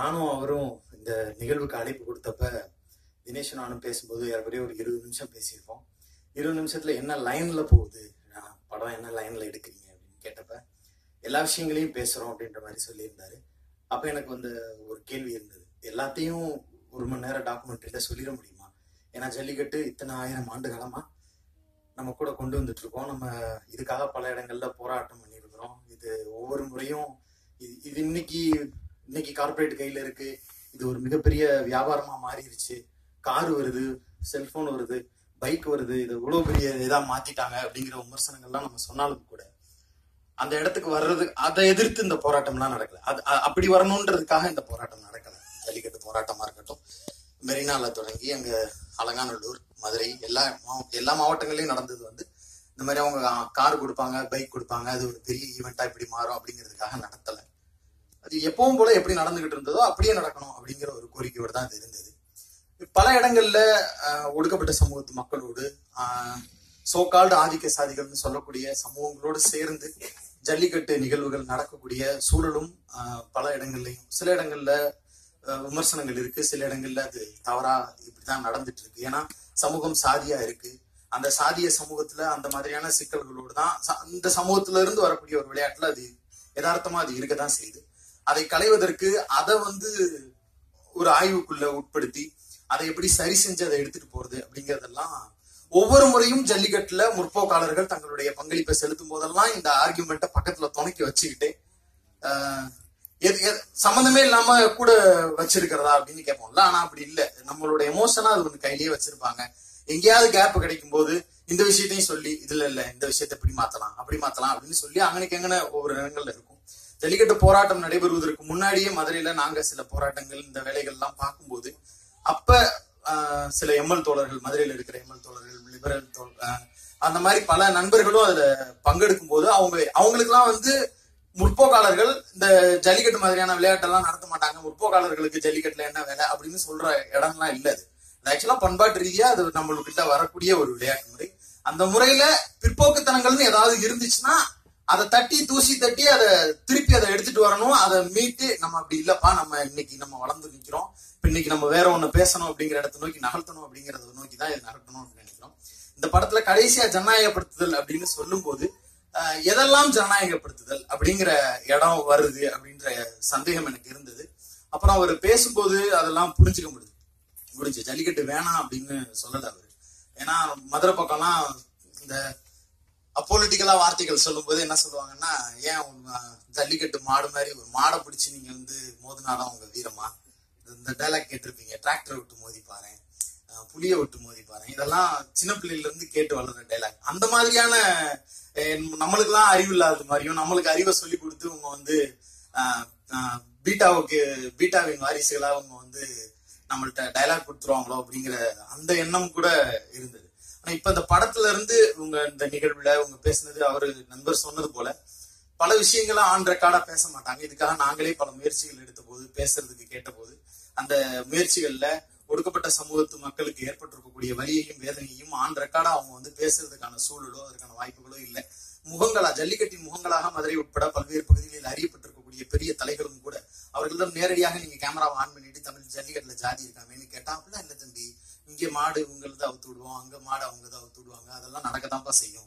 நானும் அவரும் இந்த நிகழ்வுக்கு அழைப்பு கொடுத்தப்ப தினேஷ் நானும் பேசும்போது ஏற்கனவே ஒரு இருபது நிமிஷம் பேசியிருப்போம். இருபது நிமிஷத்துல என்ன லைன்ல போகுது, படம் என்ன லைன்ல எடுக்கிறீங்க அப்படின்னு கேட்டப்ப எல்லா விஷயங்களையும் பேசுறோம் அப்படின்ற மாதிரி சொல்லியிருந்தாரு. அப்ப எனக்கு வந்து ஒரு கேள்வி இருந்தது, எல்லாத்தையும் ஒரு மணி நேரம் டாக்குமெண்ட்ரியில சொல்லிட முடியுமா? ஏன்னா ஜல்லிக்கட்டு இத்தனை ஆயிரம் ஆண்டு காலமா நம்ம கூட கொண்டு வந்துட்டு இருக்கோம், நம்ம இதுக்காக பல இடங்கள்ல போராட்டம் பண்ணியிருக்கிறோம். இது ஒவ்வொரு முறையும் இது இது இன்னைக்கு இன்னைக்கு கார்பரேட் கையில இருக்கு, இது ஒரு மிகப்பெரிய வியாபாரமா மாறிடுச்சு. கார் வருது, செல்போன் வருது, பைக் வருது, இது இவ்வளோ பெரிய இதாக மாத்திட்டாங்க அப்படிங்கிற விமர்சனங்கள்லாம் நம்ம சொன்னாலும் கூட அந்த இடத்துக்கு வர்றது, அதை எதிர்த்து இந்த போராட்டம்லாம் நடக்கல. அது அப்படி வரணுன்றதுக்காக இந்த போராட்டம் நடக்கல. ஜல்லிக்கட்டு போராட்டமா இருக்கட்டும், மெரினால தொடங்கி அங்க அலங்காநல்லூர், மதுரை எல்லா எல்லா மாவட்டங்களையும் நடந்தது வந்து இந்த மாதிரி அவங்க கார் கொடுப்பாங்க, பைக் கொடுப்பாங்க, அது ஒரு பெரிய ஈவெண்டா இப்படி மாறும் அப்படிங்கிறதுக்காக நடத்தலை. அது எப்பவும் போல எப்படி நடந்துகிட்டு இருந்ததோ அப்படியே நடக்கணும் அப்படிங்கிற ஒரு கோரிக்கையோடு தான் அது இருந்தது. பல இடங்கள்ல ஒடுக்கப்பட்ட சமூகத்து மக்களோடு சோகால்டு ஆதிக்க சாதிகள்னு சொல்லக்கூடிய சமூகங்களோடு சேர்ந்து ஜல்லிக்கட்டு நிகழ்வுகள் நடக்கக்கூடிய சூழலும் பல இடங்கள்லையும், சில இடங்கள்ல விமர்சனங்கள் இருக்கு, சில இடங்கள்ல அது தவறா இப்படிதான் நடந்துட்டு இருக்கு. ஏன்னா சமூகம் சாதியா இருக்கு, அந்த சாதிய சமூகத்துல அந்த மாதிரியான சிக்கல்களோடு தான் இந்த சமூகத்துல இருந்து வரக்கூடிய ஒரு விளையாட்டுல அது யதார்த்தமா அது இருக்கதான் செய்யுது. அதை களைவதற்கு அதை வந்து ஒரு ஆய்வுக்குள்ள உட்படுத்தி அதை எப்படி சரி செஞ்சு அதை எடுத்துட்டு போறது அப்படிங்கறதெல்லாம் ஒவ்வொரு முறையும் ஜல்லிக்கட்டுல முற்போக்காளர்கள் தங்களுடைய பங்களிப்பை செலுத்தும் போதெல்லாம் இந்த ஆர்கியூமெண்ட்டை பக்கத்துல துணைக்கி வச்சுக்கிட்டு சம்மந்தமே இல்லாம கூட வச்சிருக்கிறதா அப்படின்னு கேட்போம்ல. ஆனா அப்படி இல்ல, நம்மளோட எமோஷனா அது ஒண்ணு கையிலேயே வச்சிருப்பாங்க. எங்கேயாவது கேப் கிடைக்கும் போது இந்த விஷயத்தையும் சொல்லி இதுல இல்ல இந்த விஷயத்த இப்படி மாத்தலாம் அப்படி மாத்தலாம் அப்படின்னு சொல்லி அங்கனுக்கு எங்கன ஒவ்வொரு இடங்கள்ல இருக்கும். ஜல்லிக்கட்டு போராட்டம் நடைபெறுவதற்கு முன்னாடியே மதுரையில நாங்க சில போராட்டங்கள் இந்த வேலைகள்லாம் பார்க்கும்போது அப்ப சில எம்எல் தோழர்கள், மதுரையில் இருக்கிற எம்எல் தோழர்கள், லிபரல் தோல் அந்த மாதிரி பல நண்பர்களும் அதுல பங்கெடுக்கும் போது அவங்க அவங்களுக்குலாம் வந்து முற்போக்காளர்கள் இந்த ஜல்லிக்கட்டு மாதிரியான விளையாட்டெல்லாம் நடத்த மாட்டாங்க, முற்போக்காளர்களுக்கு ஜல்லிக்கட்டுல என்ன வேலை அப்படின்னு சொல்ற இடம்லாம் இல்லை. அது ஆக்சுவலா பண்பாட்டு ரீதியா அது நம்மளுக்கிட்ட வரக்கூடிய ஒரு விளையாட்டு முறை. அந்த முறையில பிற்போக்குத்தனங்கள்னு ஏதாவது இருந்துச்சுன்னா அதை தட்டி தூசி தட்டி அதை திருப்பி அதை எடுத்துட்டு வரணும். அதை மீட்டு நம்ம அப்படி இல்லப்பா, நம்ம இன்னைக்கு நம்ம வளர்ந்து நிக்கிறோம், இன்னைக்கு நம்ம வேற ஒண்ணு பேசணும் அப்படிங்கிற இடத்த நோக்கி நகர்த்தணும் அப்படிங்கறத நோக்கி தான் இதை நகர்த்தணும்னு நினைக்கிறோம். இந்த படத்துல கடைசியா ஜனநாயகப்படுத்துதல் அப்படின்னு சொல்லும் போது எதெல்லாம் ஜனநாயகப்படுத்துதல் அப்படிங்கிற இடம் வருது அப்படின்ற சந்தேகம் எனக்கு இருந்தது. அப்புறம் அவர் பேசும்போது அதெல்லாம் புரிஞ்சுக்க முடியுது, புரிஞ்சு ஜல்லிக்கட்டு வேணாம் அப்படின்னு சொல்லல அவரு. ஏன்னா மதுரை பக்கம்லாம் இந்த அப்போலிட்டிக்கலா வார்த்தைகள் சொல்லும் போது என்ன சொல்லுவாங்கன்னா, ஏன் ஜல்லிக்கட்டு மாடு மாதிரி ஒரு மாடை பிடிச்சி நீங்க வந்து மோதினாதான் உங்க வீரமா, இந்த டைலாக் கேட்டிருப்பீங்க, டிராக்டரை விட்டு மோதி பாரு, புளிய விட்டு மோதி பாரு, இதெல்லாம் சின்ன பிள்ளைல இருந்து கேட்டு வளர்ற டைலாக். அந்த மாதிரியான நம்மளுக்கு எல்லாம் அறிவு இல்லாத மாதிரியும் நம்மளுக்கு அறிவை சொல்லி கொடுத்து அவங்க வந்து ஆஹ் பீட்டாவுக்கு பீட்டாவின் வாரிசுகளா அவங்க வந்து நம்மள்கிட்ட டைலாக் கொடுத்துருவாங்களோ அப்படிங்கிற அந்த எண்ணம் கூட இருந்தது. இப்ப இந்த படத்துல இருந்து உங்க இந்த நிகழ்வுல உங்க பேசுனது, அவரு நண்பர் சொன்னது போல பல விஷயங்கள ஆன் ரெக்கார்டா பேச மாட்டாங்க. இதுக்காக நாங்களே பல முயற்சிகள் எடுத்த போது பேசுறதுக்கு கேட்ட போது அந்த முயற்சிகள்ல ஒடுக்கப்பட்ட சமூகத்து மக்களுக்கு ஏற்பட்டிருக்கக்கூடிய வலியையும் வேதனையும் ஆன் ரெக்கார்டா அவங்க வந்து பேசுறதுக்கான சூழலோ அதற்கான வாய்ப்புகளோ இல்லை. முகங்களா, ஜல்லிக்கட்டின் முகங்களாக மதுரை உட்பட பல்வேறு பகுதிகளில் அறியப்பட்டிருக்கக்கூடிய பெரிய தலைகளும் கூட அவர்களிடம் நேரடியாக நீங்க கேமராவை ஆன் பண்ணிட்டு தமிழ் ஜல்லிக்கட்டுல ஜாதி இருக்காங்கன்னு கேட்டாப்புல, இல்ல தம்பி இங்கே மாடு இவங்கள தான் அவுத்து விடுவோம், அங்க மாடு அவங்க தான் அவுத்து விடுவாங்க, அதெல்லாம் நடக்கத்தான்ப்பா செய்யும்,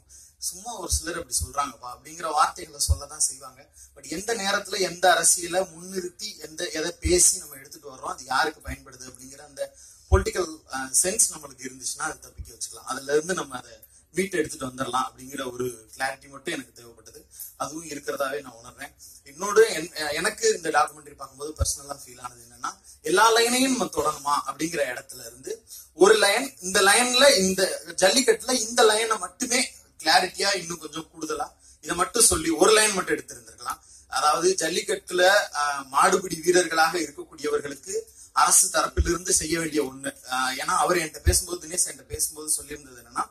சும்மா ஒரு சிலர் அப்படி சொல்றாங்கப்பா அப்படிங்கிற வார்த்தைகளை சொல்லதான் செய்வாங்க. பட் எந்த நேரத்துல எந்த அரசியலை முன்னிறுத்தி எந்த எதை பேசி நம்ம எடுத்துட்டு வர்றோம், அது யாருக்கு பயன்படுது அப்படிங்கிற அந்த பொலிட்டிக்கல் சென்ஸ் நம்மளுக்கு இருந்துச்சுன்னா அது தப்பிக்க வச்சுக்கலாம், அதுல இருந்து நம்ம அதை வீட்டை எடுத்துட்டு வந்துடலாம் அப்படிங்கிற ஒரு கிளாரிட்டி மட்டும் எனக்கு தேவைப்பட்டது. அதுவும் இருக்கிறதாவே நான் உணர்றேன். இன்னொரு எனக்கு இந்த டாக்குமெண்ட்ரி பார்க்கும்போது பர்சனலா ஃபீல் ஆனது என்னன்னா, எல்லா லைனையும் நம்ம தொடங்குமா அப்படிங்கிற இடத்துல இருந்து ஒரு லைன் இந்த லைன்ல இந்த ஜல்லிக்கட்டுல இந்த லைனை மட்டுமே கிளாரிட்டியா இன்னும் கொஞ்சம் கூடுதலா இதை மட்டும் சொல்லி ஒரு லைன் மட்டும் எடுத்திருந்திருக்கலாம். அதாவது ஜல்லிக்கட்டுல மாடுபிடி வீரர்களாக இருக்கக்கூடியவர்களுக்கு அரசு தரப்பிலிருந்து செய்ய வேண்டிய ஒண்ணு. ஏன்னா அவர் என்கிட்ட பேசும்போது தினேஷ் என்கிட்ட பேசும்போது சொல்லியிருந்தது என்னன்னா,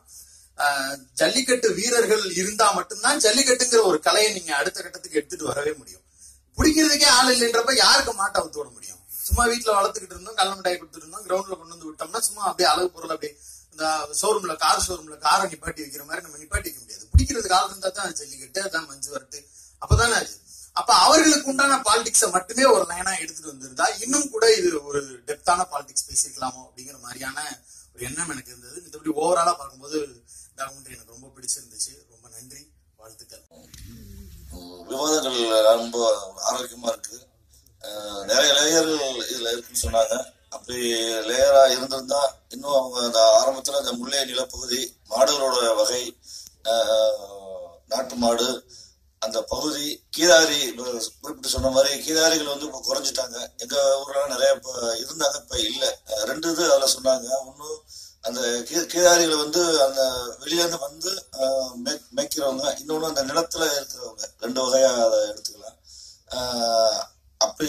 ஜல்லிக்கட்டு வீரர்கள் இருந்தா மட்டும்தான் ஜல்லிக்கட்டுங்கிற ஒரு கலையை நீங்க அடுத்த கட்டத்துக்கு எடுத்துட்டு வரவே முடியும். பிடிக்கிறதுக்கே ஆள் இல்லைன்றப்ப யாருக்கு மாட்டை அவுத்து விட முடியும்? சும்மா வீட்டுல வளர்த்துக்கிட்டு இருந்தோம், கல்ல மிட்டாய் கொடுத்துட்டு இருந்தோம், கிரவுண்ட்ல கொண்டு வந்து விட்டோம்னா சும்மா அப்படியே அளவு பொருள் அப்படியே இந்த ஷோரூம்ல கார் ஷோரூம்ல காரை நிப்பாட்டி வைக்கிற மாதிரி நம்ம நிப்பாட்டிக்க முடியாது. பிடிக்கிறதுக்கு ஆள் இருந்தா தான் ஜல்லிக்கட்டு, அதான் மஞ்சு வரட்டு, அப்பதானே அது. அப்ப அவர்களுக்கு உண்டான பாலிடிக்ஸ மட்டுமே ஒரு லைனா எடுத்துட்டு வந்திருந்தா இன்னும் கூட இது ஒரு டெப்தான பாலிடிக்ஸ் பேசிக்கலாமோ அப்படிங்கிற மாதிரியான ஒரு எண்ணம் எனக்கு இருந்தது. மத்தபடி ஓவராலா பார்க்கும்போது டாக்குமெண்ட்ரி எனக்கு ரொம்ப பிடிச்சிருந்துச்சு. ரொம்ப நன்றி, வாழ்த்துக்கள். விவாதங்கள் ரொம்ப ஆரோக்கியமா இருக்கு. நிறைய லேயர்கள் இதுல இருக்குன்னு சொன்னாங்க. அப்படி லேயரா இருந்திருந்தா இன்னும் அவங்க ஆரம்பத்துல அந்த முல்லை நிலப்பகுதி, மாடுகளோட வகை, நாட்டு மாடு, அந்த பகுதி, கீதாரி குறிப்பிட்டு சொன்ன மாதிரி கீதாரிகள் வந்து இப்போ குறைஞ்சிட்டாங்க. எங்க ஊர்ல நிறைய இப்போ இருந்தாங்க, இப்ப இல்ல. ரெண்டு இது அதுல சொன்னாங்க. ஒன்னும் அந்த கீதாரிகளை வந்து அந்த வெளியிலேருந்து வந்து மேய்க்கிறவங்க, இன்னொன்னு அந்த நிலத்துல இருக்கிறவங்க, ரெண்டு வகையா அதை எடுத்துக்கலாம். ஆஹ் அப்படி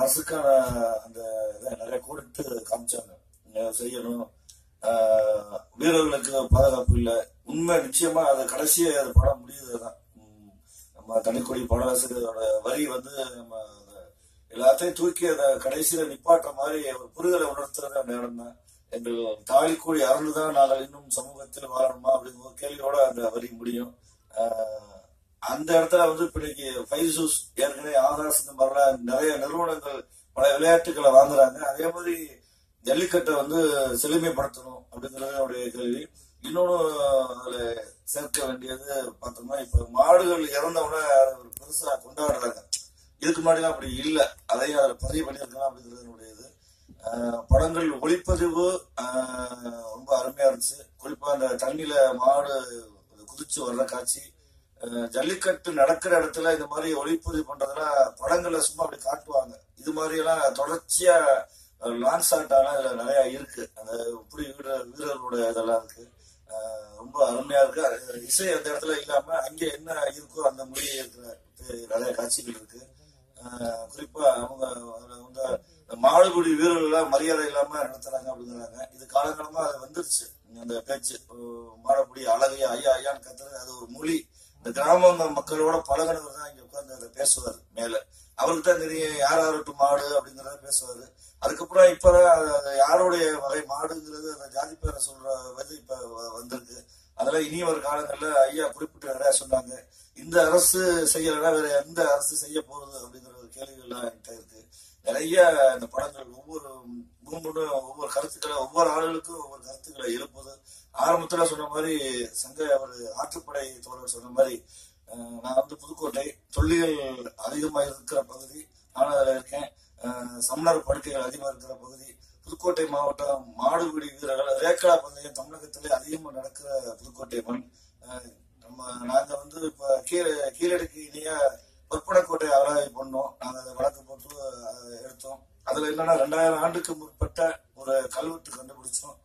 அரசுக்கான அந்த இதை நிறைய கூடிட்டு காமிச்சாங்க. செய்யணும், வீரர்களுக்கு பாதுகாப்பு இல்லை, உண்மை நிச்சயமா. அது கடைசியை அது படம் முடியுதுதான். நம்ம தனிக்கொடி பாடலாசிரியரோட வரி வந்து நம்ம எல்லாத்தையும் தூக்கி அதை கடைசியில நிப்பாட்டுற மாதிரி ஒரு புரிதலை உணர்த்துறது அந்த இடம் தான். எங்கள் தாலிக்கொடி அருள்தான் நாங்கள் இன்னும் சமூகத்தில் வாழணுமா அப்படிங்கிற ஒரு கேள்வியோட அந்த வரி முடியும். ஆஹ் அந்த இடத்துல வந்து இப்படிக்கு பைசூஸ், ஏற்கனவே ஆதாஸ், இந்த மாதிரிலாம் நிறைய நிறுவனங்கள் பல விளையாட்டுகளை வாங்குறாங்க. அதே மாதிரி ஜல்லிக்கட்டை வந்து செழுமைப்படுத்தணும் அப்படிங்கிறது அவருடைய கேள்வி. இன்னொன்று அதில் சேர்க்க வேண்டியது பார்த்தோம்னா, இப்போ மாடுகள் இறந்தவுடனே ஒரு பெருசாக கொண்டாடுறாங்க. இதுக்கு முன்னாடிலாம் அப்படி இல்லை. அதையும் அதில் பதிவு பண்ணியிருக்கலாம் அப்படிங்கிறது என்னுடைய இது. படங்கள் ஒளிப்பதிவு ரொம்ப அருமையாக இருந்துச்சு. குறிப்பாக அந்த தண்ணியில் மாடு குதிச்சு வர்ற காட்சி, ஜல்லிக்கட்டு நடக்கிற இடத்துல இந்த மாதிரி ஒளிப்பதிவு பண்ணுறதுலாம் படங்களை சும்மா அப்படி காட்டுவாங்க. இது மாதிரியெல்லாம் தொடர்ச்சியாக லான்ஸ் ஆட்டானா இதுல நிறைய இருக்கு. அந்த இப்படி வீரர் வீரர்களுடைய இதெல்லாம் இருக்கு, ரொம்ப அருமையா இருக்கு. இசை அந்த இடத்துல இல்லாம அங்க என்ன இருக்கோ அந்த மொழி இருக்கிற நிறைய காட்சிகள் இருக்கு. குறிப்பா அவங்க வந்து மாடுபிடி வீரர்கள் மரியாதை இல்லாம நடத்துறாங்க அப்படிங்கிறாங்க. இது காலங்காலமா அது வந்துருச்சு அந்த பேச்சு. மாடுபிடி அழகு ஐயா ஐயான்னு கத்துறது அது ஒரு மொழி. இந்த கிராம மக்களோட பழகினவர் தான் இங்க உட்கார்ந்து அதை பேசுவார். மேல அவருக்கு தான் தெரியும் யார் யாருக்கு மாடு அப்படிங்கிறத பேசுவாரு. அதுக்கப்புறம் இப்பதான் யாருடைய வகை மாடுங்கிறது அந்த ஜாதி பேரை சொல்ற வந்து இப்ப வந்திருக்கு. அதெல்லாம் இனி ஒரு காலங்கள்ல ஐயா குறிப்பிட்டு நிறையா சொன்னாங்க. இந்த அரசு செய்யலைன்னா வேற எந்த அரசு செய்ய போறது அப்படிங்கிற ஒரு கேள்விகள்லாம் என்கிட்ட இருக்கு. நிறைய இந்த படங்கள் ஒவ்வொரு கும்புடும் ஒவ்வொரு கருத்துக்களை ஒவ்வொரு ஆளுகளுக்கும் ஒவ்வொரு கருத்துக்களை எழுப்புது. ஆரம்பத்துல சொன்ன மாதிரி சங்க ஒரு ஆற்றுப்படை தோழர் சொன்ன மாதிரி, நான் வந்து புதுக்கோட்டை தொல்லியல் அதிகமாக இருக்கிற பகுதி, நானும் அதில் இருக்கேன். சமணர் படுக்கைகள் அதிகமாக இருக்கிற பகுதி புதுக்கோட்டை மாவட்டம். மாடுபிடி வீரர்கள் ரேக்கடா பந்தயம் தமிழகத்திலே அதிகமாக நடக்கிற புதுக்கோட்டை மண். நம்ம நாங்கள் வந்து இப்போ கீழே கீழடுக்கு இணையா பொற்பனக்கோட்டை ஆராய்ச்சி பண்ணோம். நாங்கள் அதை வழக்கு போட்டு எடுத்தோம். அதில் என்னன்னா ரெண்டாயிரம் ஆண்டுக்கு முற்பட்ட ஒரு கல்வெட்டு கண்டுபிடிச்சோம்.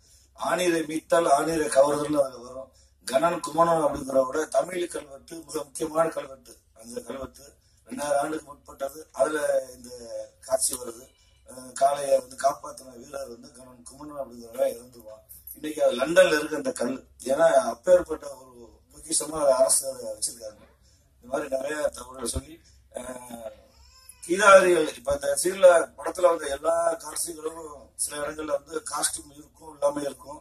ஆணீரை மீட்டால் ஆணீரை கவர்தல் அதில் வரும். கணன் குமணன் அப்படிங்கிறவோட தமிழ் கல்வெட்டு மிக முக்கியமான கல்வெட்டு. அந்த கல்வெட்டு ரெண்டாயிரம் ஆண்டுக்கு முற்பட்டது. அதுல இந்த காட்சி வருது. காளையை வந்து காப்பாத்தின வீரர் வந்து கணன் குமணன் அப்படிங்கிறவ இறந்துருவான். இன்னைக்கு அது லண்டன்ல இருக்கு அந்த கல். ஏன்னா அப்பேற்பட்ட ஒரு பொக்கிஷமா அதை அரசு வச்சிருக்காங்க. இந்த மாதிரி நிறைய தகவல்களை சொல்லி கீதாரிகள் இப்ப இந்த சீர்ல படத்துல வந்து எல்லா காட்சிகளும் சில இடங்கள்ல வந்து காஸ்டியூம் இருக்கும், எல்லாமே இருக்கும்.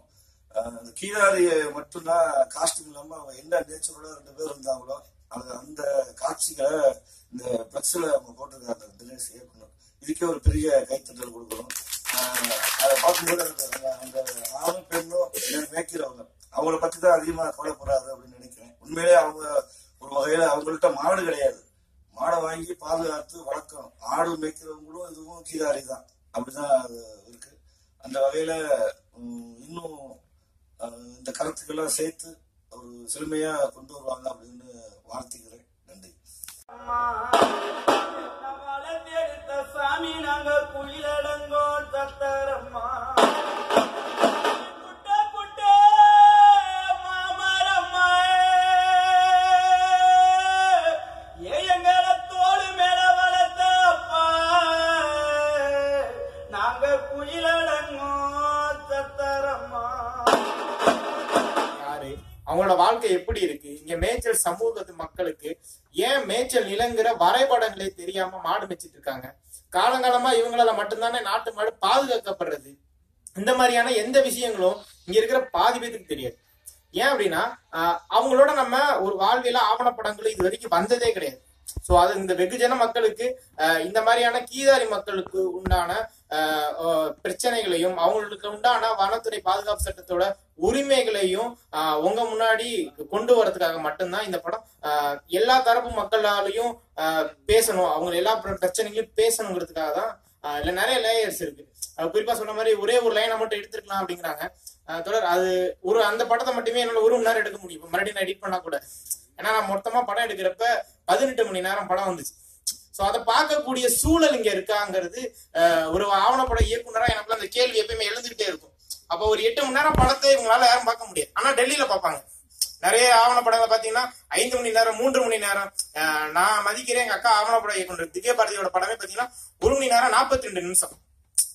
அந்த கீதாரியை மட்டும்தான் காஸ்டியூம் இல்லாம அவங்க என்ன நேச்சரோட ரெண்டு பேர் இருந்தாங்களோ அது அந்த காட்சிகளை இந்த பிளக்ஸ்ல அவங்க போட்டிருக்காங்க தினேஷ் இயக்கணும். இதுக்கே ஒரு பெரிய கைத்தட்டல் கொடுக்கணும். அதை பார்க்கும்போது அந்த ஆணும் பெண்ணும் மேய்க்கிறவங்க அவங்கள பற்றி தான் அதிகமாக கவலைப்படாது அப்படின்னு நினைக்கிறேன். உண்மையிலே அவங்க ஒரு வகையில் அவங்கள்ட்ட மாடு கிடையாது, மாடை வாங்கி பாதுகாத்து வளர்க்கணும். ஆடு மேய்க்கிறவங்களும் இதுவும் கீதாரி தான், அப்படிதான் அது இருக்கு. அந்த வகையில் இன்னும் இந்த கருத்துக்கெல்லாம் சேர்த்து ஒரு செழுமையாக கொண்டு வருவாங்க அப்படின்னு வாழ்த்துக்கிறேன். நன்றி. சாமி நாங்க குயிலடங்கோ தத்தரம்மா அவங்களோட வாழ்க்கை எப்படி இருக்கு? இங்க மேய்ச்சல் சமூகத்து மக்களுக்கு ஏன் மேய்ச்சல் நிலங்குற வரைபடங்களே தெரியாம மாடு மேய்ச்சிட்டு இருக்காங்க? காலங்காலமா இவங்களால மட்டும்தானே நாட்டு மாடு பாதுகாக்கப்படுறது. இந்த மாதிரியான எந்த விஷயங்களும் இங்க இருக்கிற பாதி பேருக்கு தெரியாது. ஏன் அப்படின்னா அவங்களோட நம்ம ஒரு வாழ்வியல ஆவணப்படங்களும் இது வரைக்கும் வந்ததே கிடையாது. சோ அது இந்த வெகுஜன மக்களுக்கு இந்த மாதிரியான கீதாரி மக்களுக்கு உண்டான பிரச்சனைகளையும் அவங்களுக்கு உண்டான வனத்துறை பாதுகாப்பு சட்டத்தோட உரிமைகளையும் உங்க முன்னாடி கொண்டு வரதுக்காக மட்டும்தான் இந்த படம். எல்லா தரப்பு மக்களாலையும் பேசணும், அவங்க எல்லா பிரச்சனைகளையும் பேசணுங்கிறதுக்காக தான். இல்ல நிறைய லேயர்ஸ் இருக்கு. குறிப்பா சொன்ன மாதிரி ஒரே ஒரு லைனை மட்டும் எடுத்துருக்கலாம் அப்படிங்கிறாங்க தொடர். அது ஒரு அந்த படத்தை மட்டுமே என்னால ஒரு மணி நேரம் எடுக்க முடியும், மறுபடியும் நான் எடிட் பண்ணா கூட. ஏன்னா நான் மொத்தமா படம் எடுக்கிறப்ப பதினெட்டு மணி நேரம் படம் வந்துச்சு. சோ அதை பார்க்கக்கூடிய சூழல் இங்க இருக்காங்கிறது ஒரு ஆவணப்பட இயக்குனரா எனக்கு அந்த கேள்வி எப்பயுமே எழுந்துகிட்டே இருக்கும். அப்போ ஒரு எட்டு மணி நேரம் படத்தை இவங்களால யாரும் பார்க்க முடியாது. ஆனா டெல்லியில பார்ப்பாங்க. நிறைய ஆவணப்படங்களை பாத்தீங்கன்னா ஐந்து மணி நேரம் மூன்று மணி நேரம் நான் மதிக்கிறேன் எங்க அக்கா ஆவணப்பட இயக்குனர் திவ்ய பாரதியோட படமே பாத்தீங்கன்னா ஒரு மணி நேரம் நாற்பத்தி ரெண்டு நிமிஷம்.